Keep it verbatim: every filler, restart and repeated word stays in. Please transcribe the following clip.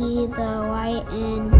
see the light and